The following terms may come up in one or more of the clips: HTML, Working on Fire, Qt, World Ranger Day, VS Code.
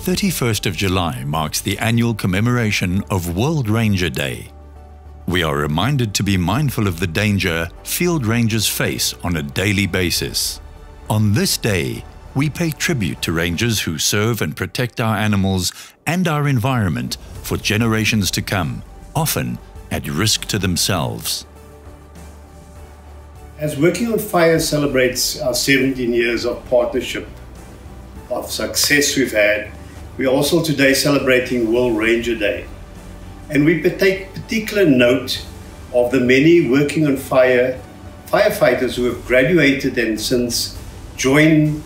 31st of July marks the annual commemoration of World Ranger Day. We are reminded to be mindful of the danger field rangers face on a daily basis. On this day, we pay tribute to rangers who serve and protect our animals and our environment for generations to come, often at risk to themselves. As Working on Fire celebrates our 17 years of partnership, of success we've had, we're also today celebrating World Ranger Day, and we take particular note of the many Working on Fire firefighters who have graduated and since joined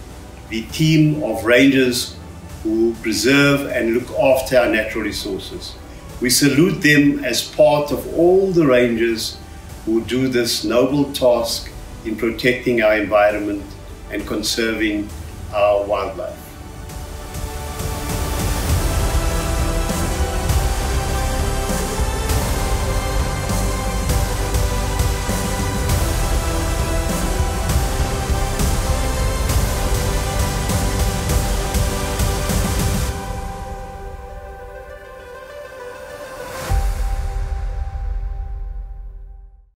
the team of rangers who preserve and look after our natural resources. We salute them as part of all the rangers who do this noble task in protecting our environment and conserving our wildlife.